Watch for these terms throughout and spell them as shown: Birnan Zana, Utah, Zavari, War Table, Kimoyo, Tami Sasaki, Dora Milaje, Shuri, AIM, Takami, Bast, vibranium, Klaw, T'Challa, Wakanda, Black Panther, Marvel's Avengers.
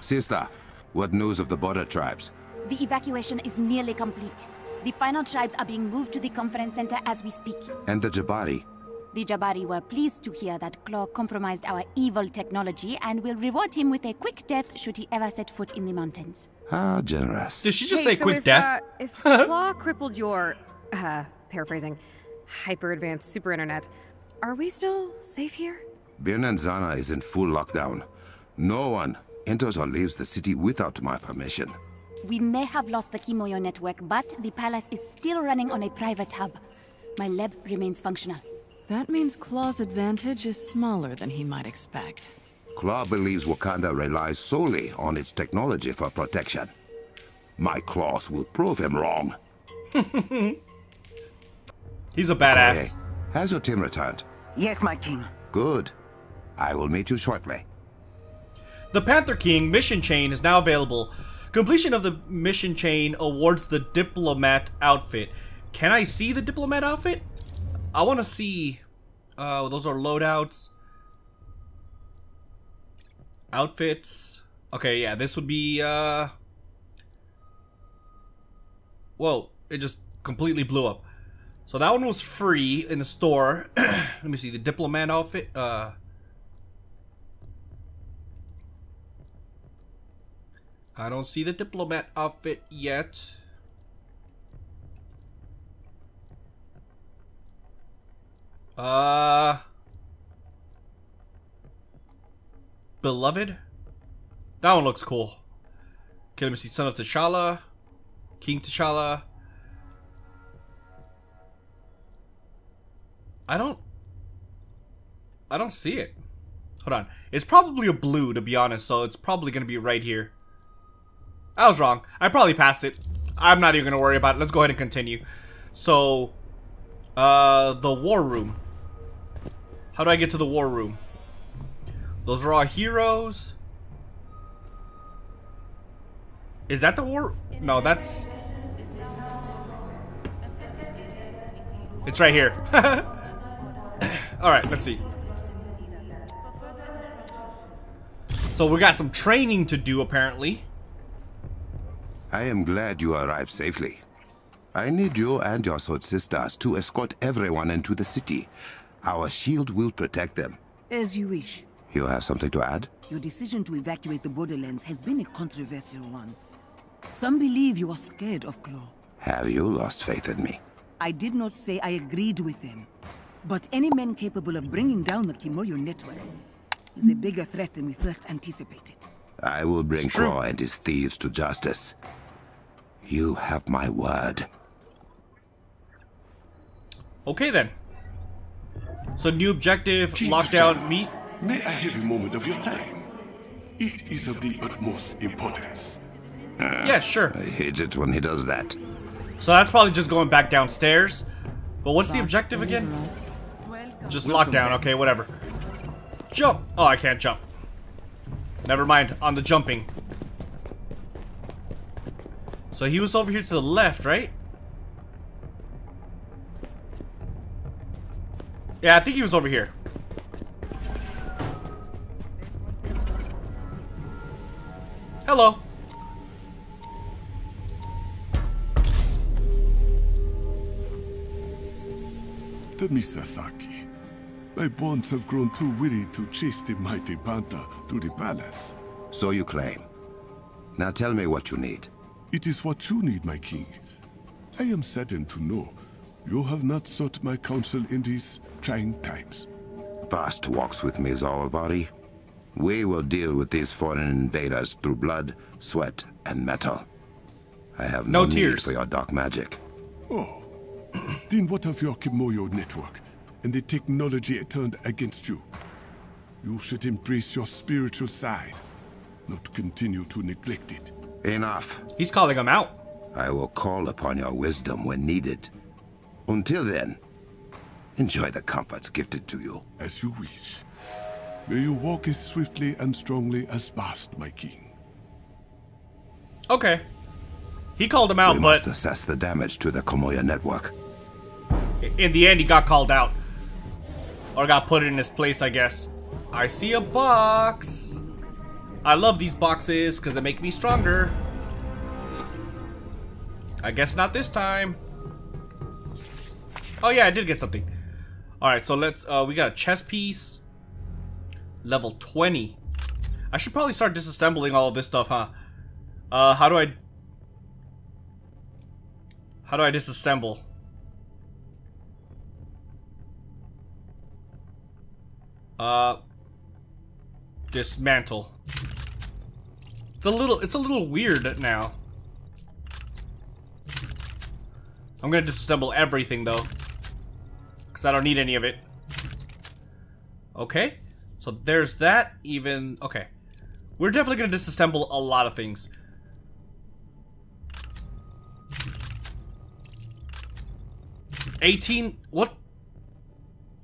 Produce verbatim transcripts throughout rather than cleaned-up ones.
Sister, what news of the border tribes? The evacuation is nearly complete. The final tribes are being moved to the conference center as we speak. And the Jabari? The Jabari were pleased to hear that Klaw compromised our evil technology and will reward him with a quick death should he ever set foot in the mountains. How generous. Did she just hey, say so quick if, death? Uh, if Klaw crippled your, uh, paraphrasing, hyper-advanced super internet, are we still safe here? Birnan Zana is in full lockdown. No one enters or leaves the city without my permission. We may have lost the Kimoyo network, but the palace is still running on a private hub. My lab remains functional. That means Klaw's advantage is smaller than he might expect. Klaw believes Wakanda relies solely on its technology for protection. My claws will prove him wrong. He's a badass. Okay. Has your team returned? Yes, my king. Good. I will meet you shortly. The Panther King mission chain is now available. Completion of the mission chain awards the diplomat outfit. Can I see the diplomat outfit? I want to see... Uh, those are loadouts. Outfits. Okay, yeah, this would be... Uh... Whoa, it just completely blew up. So that one was free in the store. Let me see, the diplomat outfit. Uh... I don't see the diplomat outfit yet. Uh... Beloved? That one looks cool. Okay, let me see, Son of T'Challa. King T'Challa. I don't... I don't see it. Hold on. It's probably a blue, to be honest, so it's probably gonna be right here. I was wrong. I probably passed it. I'm not even gonna worry about it. Let's go ahead and continue. So, uh, the war room. How do I get to the war room? Those are our heroes. Is that the war? No, that's... It's right here. Alright, let's see. So we got some training to do, apparently. I am glad you arrived safely. I need you and your sword sisters to escort everyone into the city. Our shield will protect them. As you wish. You have something to add? Your decision to evacuate the borderlands has been a controversial one. Some believe you are scared of Klaw. Have you lost faith in me? I did not say I agreed with them. But any man capable of bringing down the Kimoyo network is a bigger threat than we first anticipated. I will bring Klaw and his thieves to justice. You have my word. Okay then. So new objective, King lockdown, meet. May I have a moment of your time? It is of the utmost importance. Uh, yeah, sure. I hate it when he does that. So that's probably just going back downstairs. But what's the objective again? Just lockdown, okay, whatever. Jump! Oh, I can't jump. Never mind, on the jumping. So he was over here to the left, right? Yeah, I think he was over here. Hello. Tami Sasaki, my bonds have grown too weary to chase the mighty panther to the palace. So you claim. Now tell me what you need. It is what you need, my king. I am saddened to know you have not sought my counsel in these trying times. Bast walks with me, Zavari. We will deal with these foreign invaders through blood, sweat, and metal. I have no, no tears. Need for your dark magic. Oh, then what of your Kimoyo network and the technology it turned against you? You should embrace your spiritual side, not continue to neglect it. Enough. He's calling him out. I will call upon your wisdom when needed. Until then, enjoy the comforts gifted to you. As you wish. May you walk as swiftly and strongly as Bast, my king. Okay. He called him out, we but... We must assess the damage to the Kimoyo network. In the end, he got called out. Or got put in his place, I guess. I see a box. I love these boxes because they make me stronger. I guess not this time. Oh yeah, I did get something. Alright, so let's, uh, we got a chess piece. Level twenty. I should probably start disassembling all of this stuff, huh? Uh, how do I... How do I disassemble? Uh... Dismantle. It's a little, it's a little weird now. I'm gonna disassemble everything though, because I don't need any of it. Okay, so there's that even, okay. We're definitely gonna disassemble a lot of things. eighteen, what?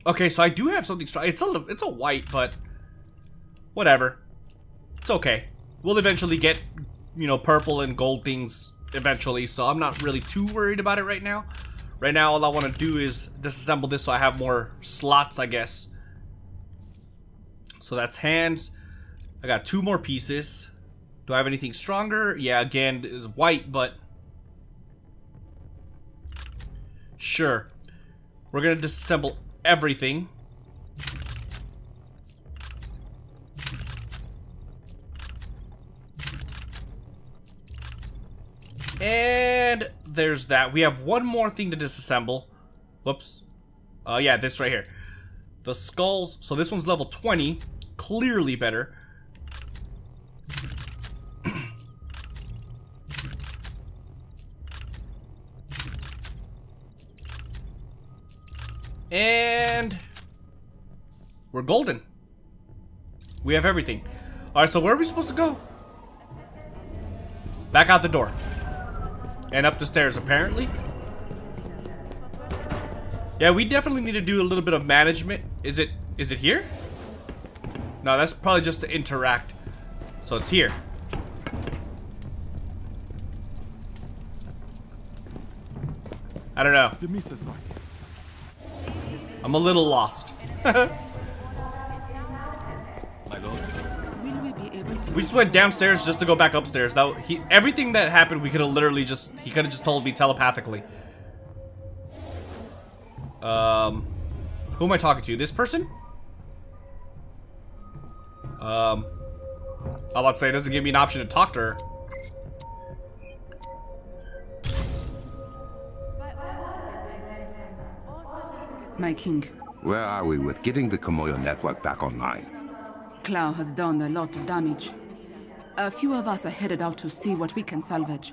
Okay, so I do have something strong. It's a, it's a white, but whatever. It's okay. We'll eventually get, you know, purple and gold things eventually, so I'm not really too worried about it right now. Right now, all I want to do is disassemble this so I have more slots, I guess. So that's hands. I got two more pieces. Do I have anything stronger? Yeah, again, it's white, but... Sure. We're going to disassemble everything. And there's that. We have one more thing to disassemble. Whoops. Oh, uh, yeah, this right here. The skulls. So this one's level twenty. Clearly better. And we're golden. We have everything. Alright, so where are we supposed to go? Back out the door. And up the stairs, apparently. Yeah, we definitely need to do a little bit of management. Is it, is it here? No, that's probably just to interact. So it's here. I don't know. I'm a little lost. My lord. We just went downstairs just to go back upstairs. Now, he, everything that happened, we could have literally just... He could have just told me telepathically. Um... Who am I talking to? This person? Um... I was about to say, it doesn't give me an option to talk to her. My king. Where are we with getting the Kimoyo network back online? Klaw has done a lot of damage. A few of us are headed out to see what we can salvage.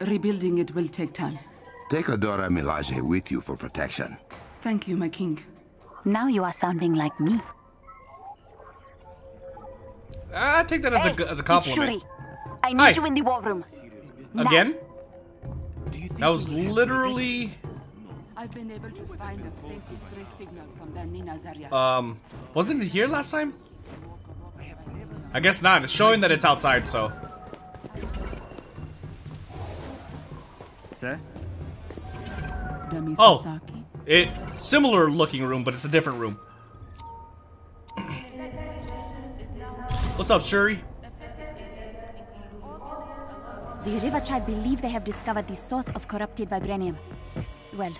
Rebuilding it will take time. Take Dora Milaje with you for protection. Thank you, my king. Now you are sounding like me. I take that as, hey, a, as a compliment. Shuri, I need Hi. you in the war room. Again? Do you think that was literally... I've been able to find a faint distress signal from the Nina's area. Um, wasn't it here last time? I guess not. It's showing that it's outside, so. Sir? Oh! It similar looking room, but it's a different room. What's up, Shuri? The River Tribe believe they have discovered the source of corrupted vibranium. Well,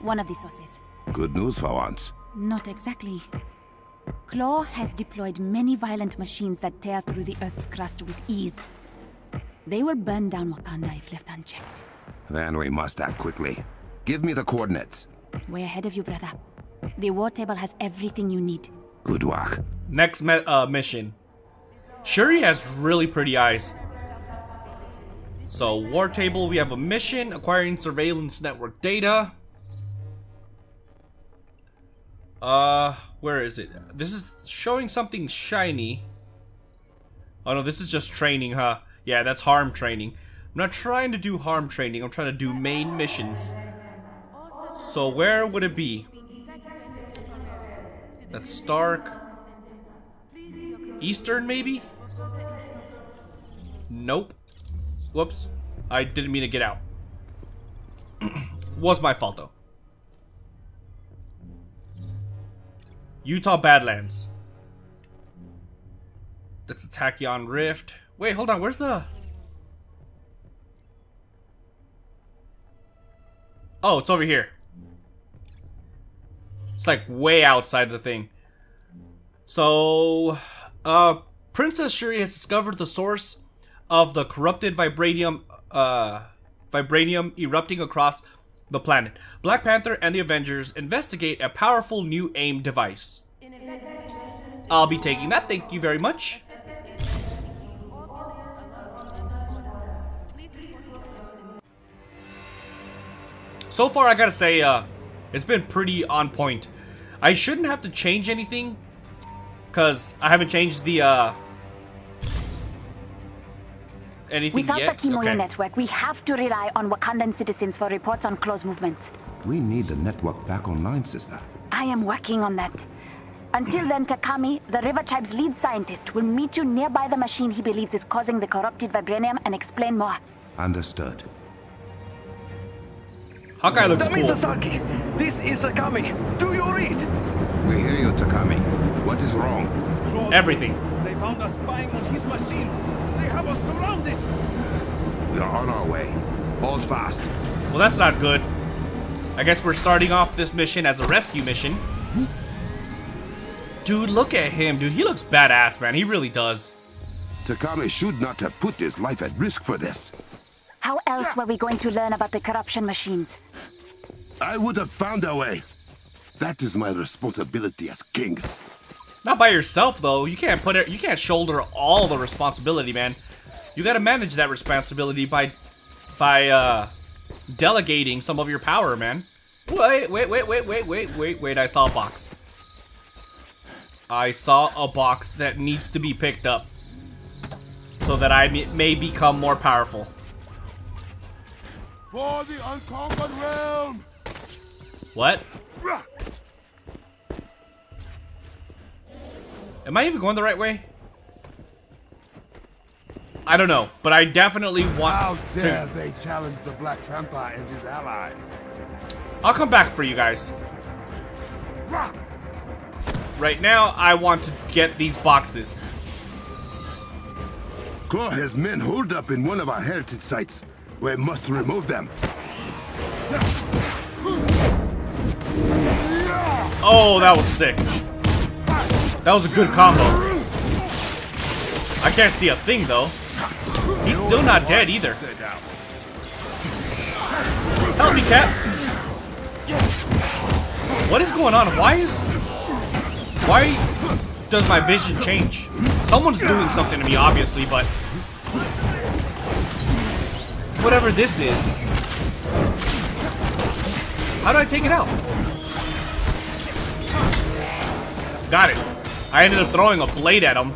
one of the sources. Good news for once. Not exactly. Klaw has deployed many violent machines that tear through the Earth's crust with ease. They will burn down Wakanda if left unchecked. Then we must act quickly. Give me the coordinates. Way ahead of you, brother. The War Table has everything you need. Good work. Next me uh, mission. Shuri has really pretty eyes. So, War Table, we have a mission. Acquiring surveillance network data. Uh, where is it? This is showing something shiny. Oh no, this is just training, huh? Yeah, that's harm training. I'm not trying to do harm training. I'm trying to do main missions. So where would it be? That's Stark. Eastern, maybe? Nope. Whoops. I didn't mean to get out. Was my fault, though. Utah Badlands. Let's attack Yon Rift. Wait, hold on, where's the... Oh, it's over here. It's like way outside the thing. So, uh, Princess Shuri has discovered the source of the corrupted vibranium, uh, vibranium erupting across the planet. Black Panther and the Avengers investigate a powerful new AIM device. I'll be taking that, thank you very much. So far, I gotta say, uh, it's been pretty on point. I shouldn't have to change anything, because I haven't changed the, uh, anything Without yet. Without the Kimoyo okay. network, we have to rely on Wakandan citizens for reports on Klaw's movements. We need the network back online, sister. I am working on that. Until then, Takami, the River Tribe's lead scientist, will meet you nearby the machine he believes is causing the corrupted vibranium and explain more. Understood. Hawkeye looks Tami cool. Sasaki, this is Takami. Do you read? We hear you, Takami. What is wrong? Everything. They found us spying on his machine. They have us surrounded. We are on our way. Hold fast. Well, that's not good. I guess we're starting off this mission as a rescue mission. Dude, look at him, dude. He looks badass, man. He really does. Takami should not have put his life at risk for this. How else were we going to learn about the corruption machines? I would have found a way. That is my responsibility as king. Not by yourself, though. You can't put it. You can't shoulder all the responsibility, man. You gotta manage that responsibility by, by uh, delegating some of your power, man. Wait, wait, wait, wait, wait, wait, wait, wait. I saw a box. I saw a box that needs to be picked up, so that I may become more powerful. For the unconquered realm. What? Am I even going the right way? I don't know, but I definitely want How dare to... they challenge the Black Panther and his allies. I'll come back for you guys. Right now, I want to get these boxes. Klaw has men holed up in one of our heritage sites. We must remove them. Oh, that was sick. That was a good combo. I can't see a thing, though. He's still not dead, either. Help me, Cap. What is going on? Why is... Why does my vision change? Someone's doing something to me, obviously, but... Whatever this is. How do I take it out? Got it. I ended up throwing a blade at him.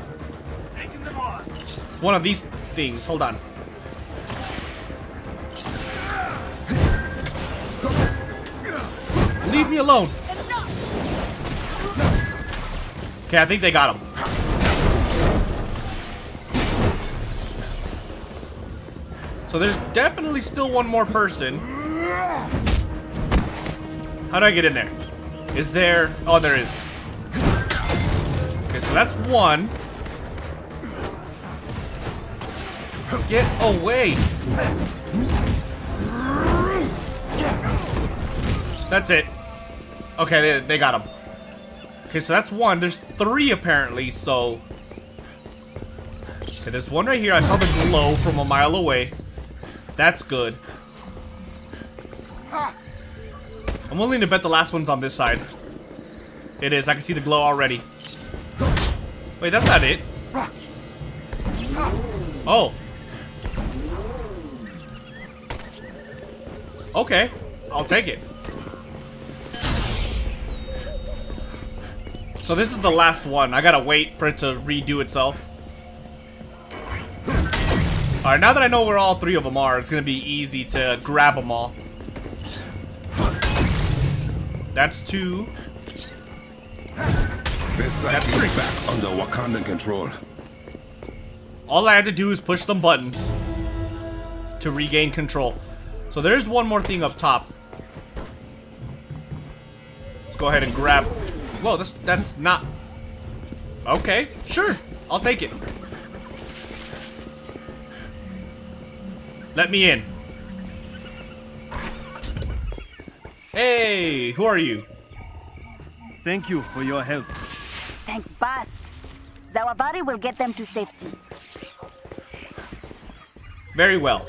It's one of these things. Hold on. Leave me alone. Okay, I think they got him. So there's definitely still one more person. How do I get in there? Is there... Oh, there is. Okay, so that's one. Get away. That's it. Okay, they, they got him. Okay, so that's one. There's three apparently, so... Okay, there's one right here. I saw the glow from a mile away. That's good. I'm willing to bet the last one's on this side. It is. I can see the glow already. Wait, that's not it. Oh. Okay. I'll take it. So this is the last one. I gotta wait for it to redo itself. Alright, now that I know where all three of them are, it's gonna be easy to grab them all. That's two. This site is back under Wakandan control. All I had to do is push some buttons to regain control. So there's one more thing up top. Let's go ahead and grab... Whoa, that's, that's not... Okay, sure. I'll take it. Let me in. Hey, who are you? Thank you for your help. Thank Bast. Zavari will get them to safety. Very well.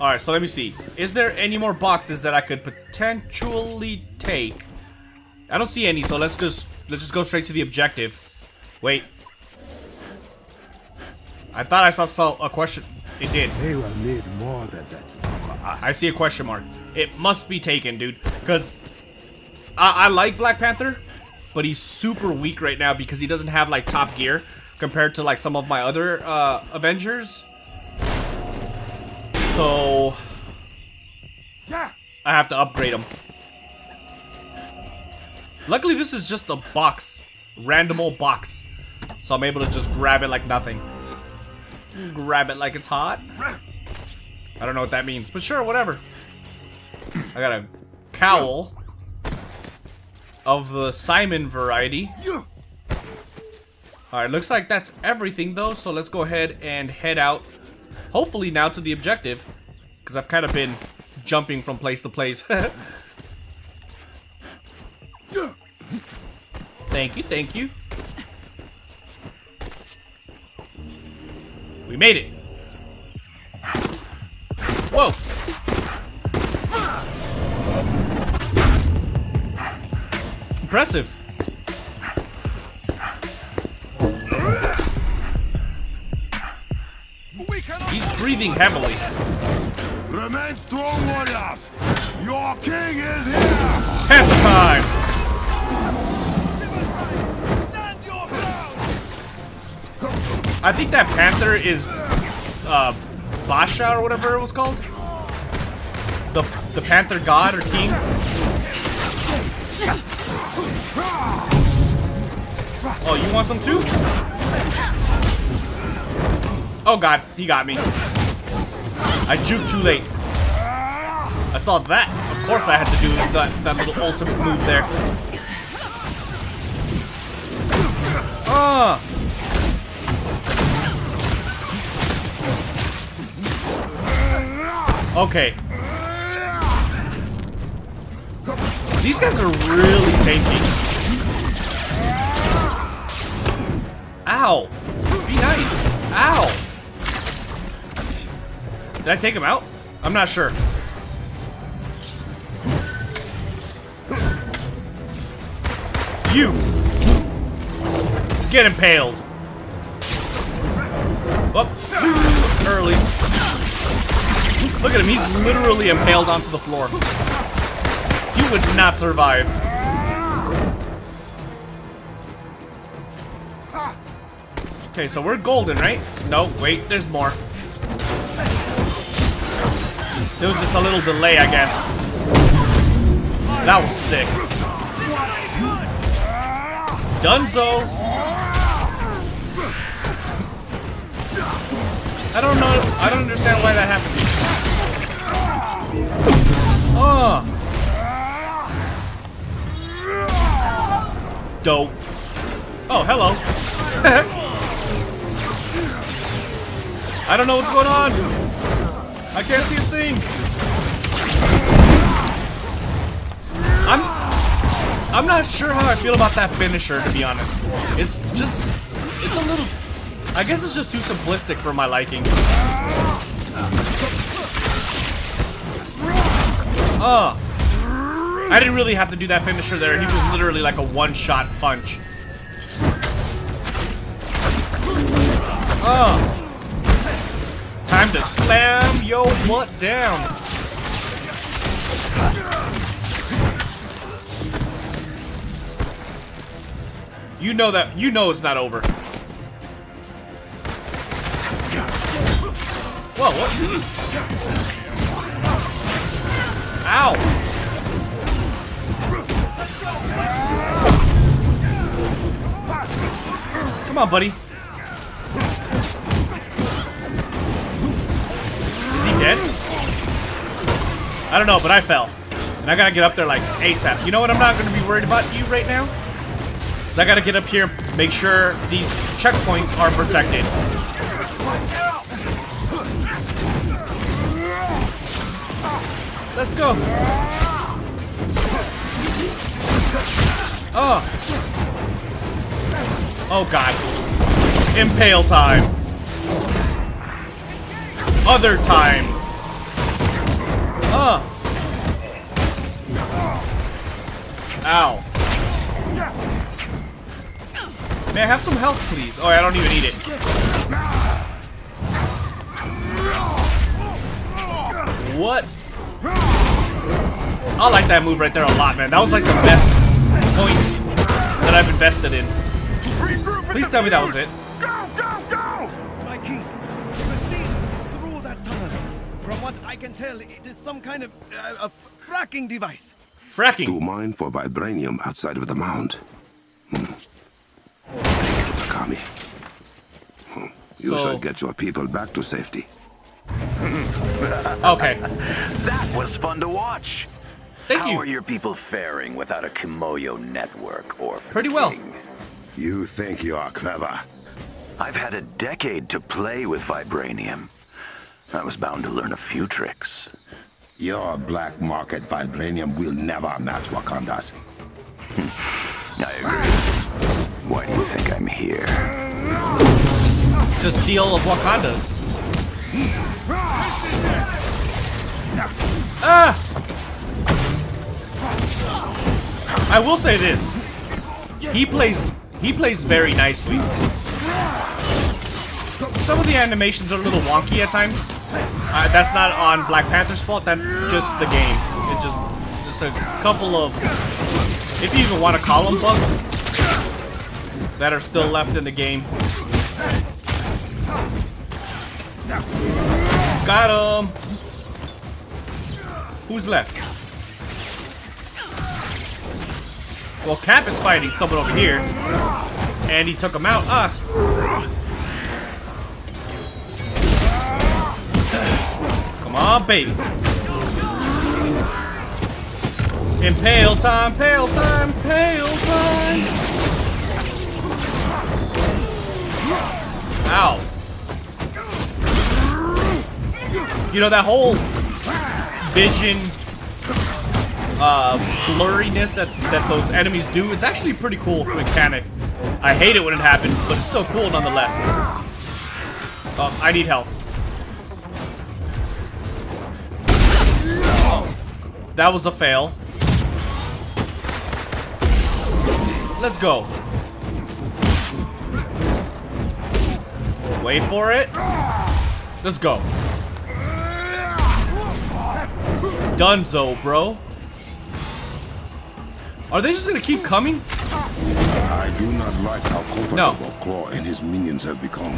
Alright, so let me see. Is there any more boxes that I could potentially take? I don't see any, so let's just let's just go straight to the objective. Wait. I thought I saw a question. It did. They will need more than that. I see a question mark. It must be taken, dude. Because I, I like Black Panther, but he's super weak right now because he doesn't have like top gear compared to like some of my other uh, Avengers. So I have to upgrade him. Luckily, this is just a box, random old box, so I'm able to just grab it like nothing. Grab it like it's hot. I don't know what that means, but sure, whatever. I got a cowl of the Simon variety. Alright, looks like that's everything though, so let's go ahead and head out. Hopefully now to the objective, because I've kind of been jumping from place to place. Thank you, thank you. We made it. Whoa. Impressive. He's breathing heavily. Remain strong, warriors. Your king is here. Half time. I think that panther is uh, Basha or whatever it was called. The the panther god or king. Oh, you want some too? Oh god, he got me. I juked too late. I saw that. Of course I had to do that, that little ultimate move there. Ah! Uh. Okay. These guys are really tanky. Ow. Be nice. Ow. Did I take him out? I'm not sure. You. Get impaled. Up too early. Look at him, he's literally impaled onto the floor. He would not survive. Okay, so we're golden, right? No, wait, there's more. There was just a little delay, I guess. That was sick. Dunzo! I don't know, I don't understand why that happened. Uh. Dope. Oh, hello. I don't know what's going on. I can't see a thing. I'm I'm not sure how I feel about that finisher, to be honest. It's just it's a little I guess it's just too simplistic for my liking. Oh, I didn't really have to do that finisher there. He was literally like a one-shot punch. Oh, time to slam your butt down. You know that. You know it's not over. Whoa! What? Ow! Come on, buddy. Is he dead? I don't know, but I fell. And I gotta get up there like ASAP. You know what? I'm not gonna be worried about you right now. So I gotta get up here, make sure these checkpoints are protected. Let's go. Oh. Oh god. Impale time. Other time. Oh. Ow. May I have some health, please? Oh, I don't even need it. What? I like that move right there a lot, man. That was like the best point that I've invested in. Please tell me that was it. Go, go, go! Viking, the machine is through that tunnel. From what I can tell, it is some kind of uh, a fracking device. Fracking? To mine for vibranium outside of the mound. Hmm. Takami. Hmm. You so... should get your people back to safety. Okay. That was fun to watch. Thank How you. How are your people faring without a Kimoyo network or Pretty well. King? You think you are clever. I've had a decade to play with vibranium. I was bound to learn a few tricks. Your black market vibranium will never match Wakanda's. I agree. Why do you think I'm here? To steal of Wakanda's. Ah! I will say this. He plays he plays very nicely. Some of the animations are a little wonky at times. Uh, that's not on Black Panther's fault, that's just the game. It just, just a couple of, if you even want to call them bugs, that are still left in the game. Got him! Who's left? Well, Cap is fighting someone over here. And he took him out. Ah! Come on, baby. Impale time, pale time, pale time. Ow. You know, that whole vision uh, blurriness that, that those enemies do, it's actually a pretty cool mechanic. I hate it when it happens, but it's still cool nonetheless. Oh, I need help. That was a fail. Let's go. Wait for it. Let's go. Dunzo, bro. Are they just gonna keep coming? I do not like how comfortable no. Klaw and his minions have become.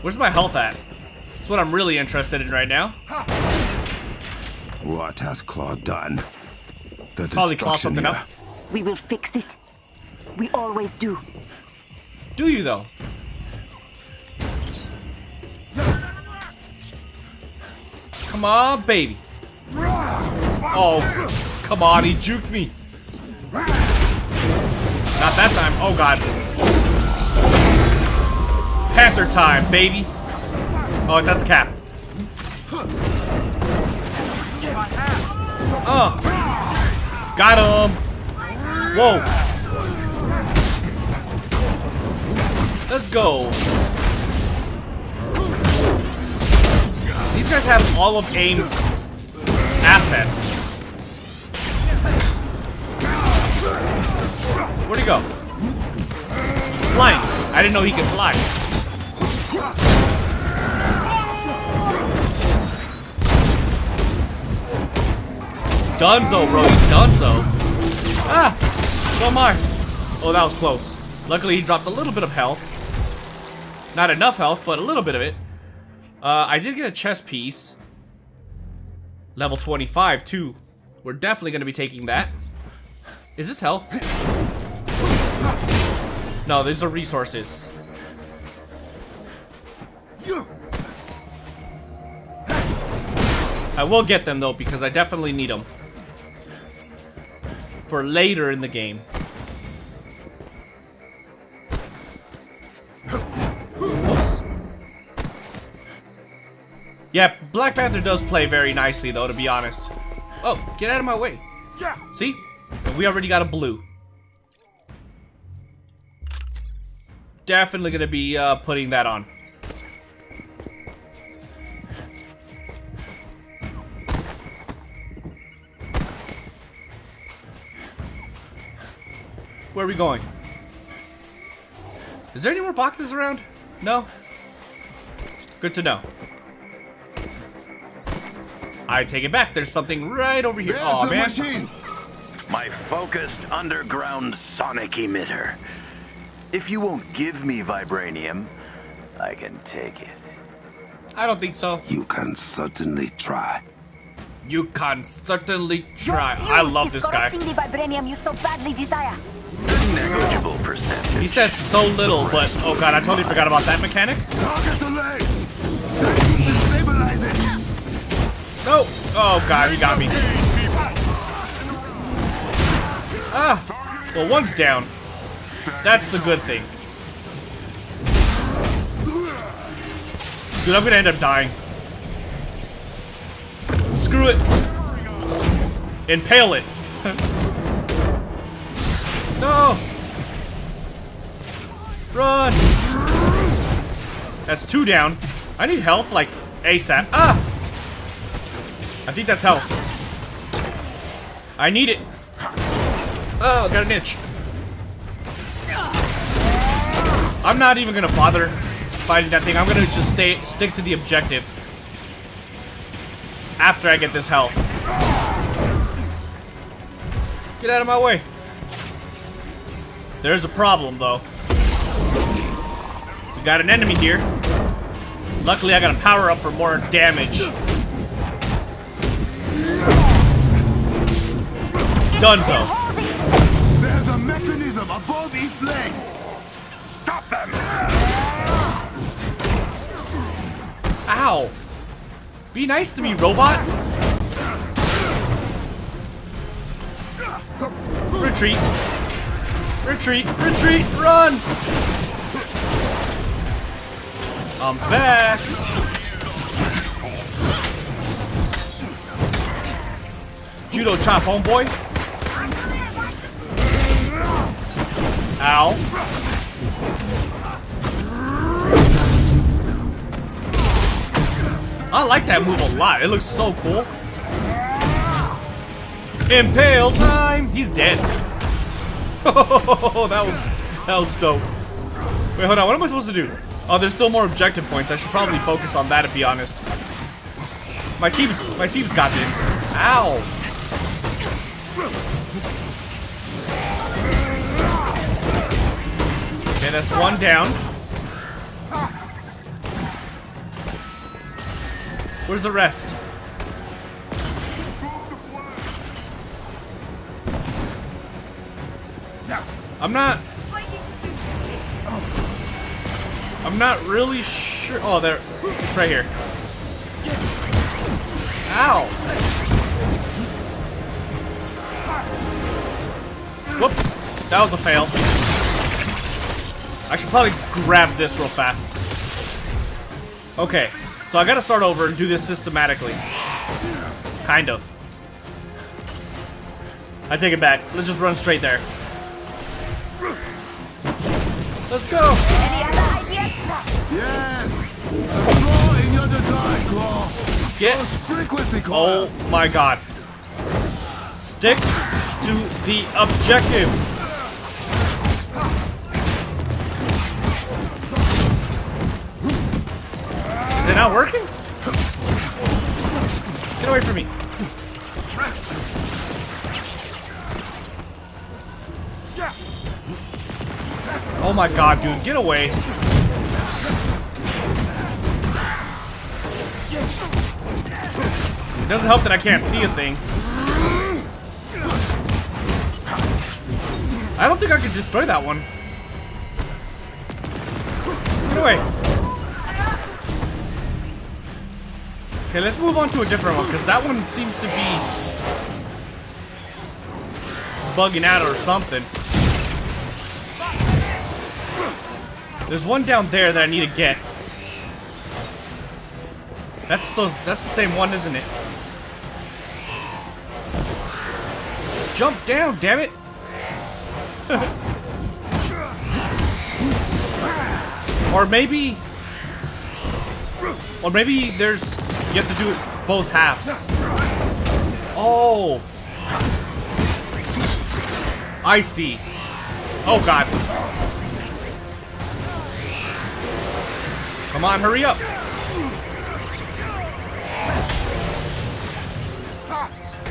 Where's my health at? That's what I'm really interested in right now. What has Klaw done? The Probably Klaw something here. up. We will fix it. We always do. Do you though? Come on, baby. Oh, come on, he juked me. Not that time. Oh god. Panther time, baby. Oh, that's Cap. Oh. Got him. Whoa. Let's go. These guys have all of AIM's assets. Where'd he go? Flying. I didn't know he could fly. Dunzo, bro, he's dunzo. Ah! So am I. Oh, that was close. Luckily, he dropped a little bit of health. Not enough health, but a little bit of it. Uh, I did get a chest piece. Level twenty-five, too. We're definitely going to be taking that. Is this health? No, these are resources. I will get them, though, because I definitely need them. For later in the game. Whoops. Yeah, Black Panther does play very nicely, though, to be honest. Oh, get out of my way. Yeah. See? We already got a blue. Definitely gonna be uh, putting that on. Where are we going? Is there any more boxes around? No? Good to know. I take it back. There's something right over here. There's oh, man. Machine. My focused underground sonic emitter. If you won't give me vibranium, I can take it. I don't think so. You can certainly try. You can certainly try. I love this guy. The vibranium you so badly desire. Negligible percentage. He says so little, but oh god, I totally forgot about that mechanic. Target the legs. Stabilize it. No. Oh god, he got me. Ah. Well, one's down. That's the good thing. Dude, I'm gonna end up dying. Screw it. Impale it. No. Run. That's two down. I need health like ASAP. Ah. I think that's health. I need it. Oh, got an itch. I'm not even gonna bother fighting that thing. I'm gonna just stay stick to the objective. After I get this health. Get out of my way. There's a problem though. We got an enemy here. Luckily I got a power up for more damage. Dunzo. There's a mechanism above each leg. Stop them. Ow. Be nice to me, robot! Retreat! Retreat! Retreat! Run! I'm back! Judo chop, homeboy! Ow! I like that move a lot. It looks so cool. Impale time! He's dead. that was that was dope. Wait, hold on. What am I supposed to do? Oh, there's still more objective points. I should probably focus on that, to be honest. My team's my team's got this. Ow. Okay, that's one down. Where's the rest? I'm not... I'm not really sure... Oh, there... It's right here. Ow! Whoops! That was a fail. I should probably grab this real fast. Okay. So I gotta start over and do this systematically. Kind of. I take it back. Let's just run straight there. Let's go! Any other ideas? Yes! The flaw in your design, Klaw! Get... Oh my god. Stick to the objective! Is it not working? Get away from me. Oh my god, dude, get away. It doesn't help that I can't see a thing. I don't think I could destroy that one. Get away. Okay, let's move on to a different one, because that one seems to be bugging out or something. There's one down there that I need to get. That's the that's the same one, isn't it? Jump down, damn it! Or maybe, or maybe there's you have to do it both halves. Oh, I see. Oh god! Come on, hurry up!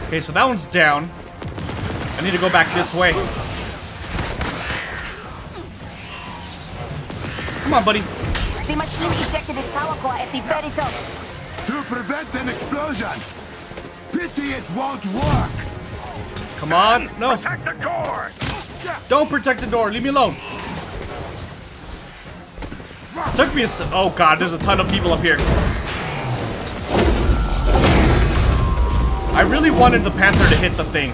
Okay, so that one's down. I need to go back this way. Come on, buddy. The machine ejected its power core at the very top. To prevent an explosion. Pity it won't work. Come on, no. Protect the door. Don't protect the door. Leave me alone. It took me a. Oh god, there's a ton of people up here. I really wanted the Panther to hit the thing.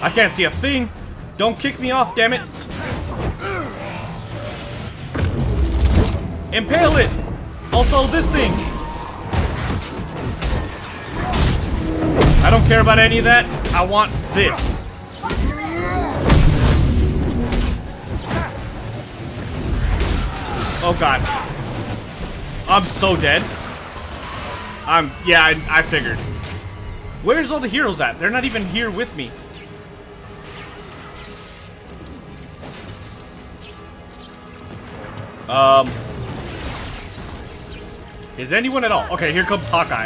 I can't see a thing. Don't kick me off, damn it. Impale it. Also, this thing. I don't care about any of that. I want this. Oh god. I'm so dead. I'm, yeah, I, I figured. Where's all the heroes at? They're not even here with me. Um, is anyone at all? Okay, here comes Hawkeye.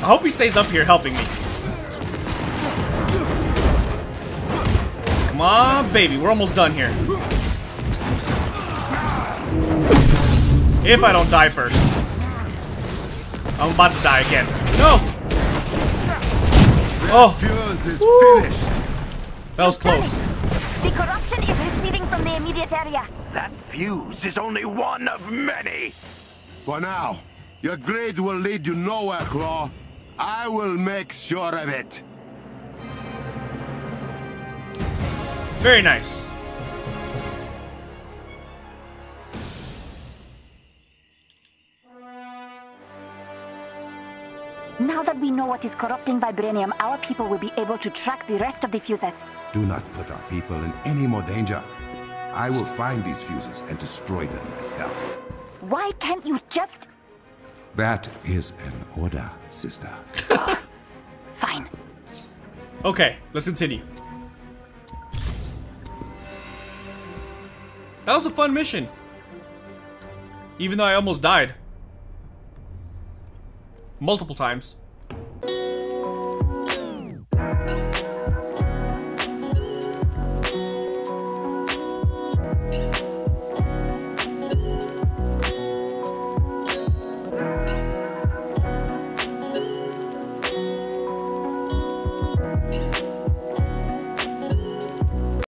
I hope he stays up here helping me. Come on, baby. We're almost done here. If I don't die first. I'm about to die again. No! Oh! Woo. That was close. The corruption is receding from the immediate area. That fuse is only one of many. For now, your grade will lead you nowhere, Klaw. I will make sure of it. Very nice. Now that we know what is corrupting vibranium, our people will be able to track the rest of the fuses. Do not put our people in any more danger. I will find these fuses and destroy them myself. Why can't you just... That is an order, sister. Fine. Okay, let's continue. That was a fun mission. Even though I almost died. Multiple times.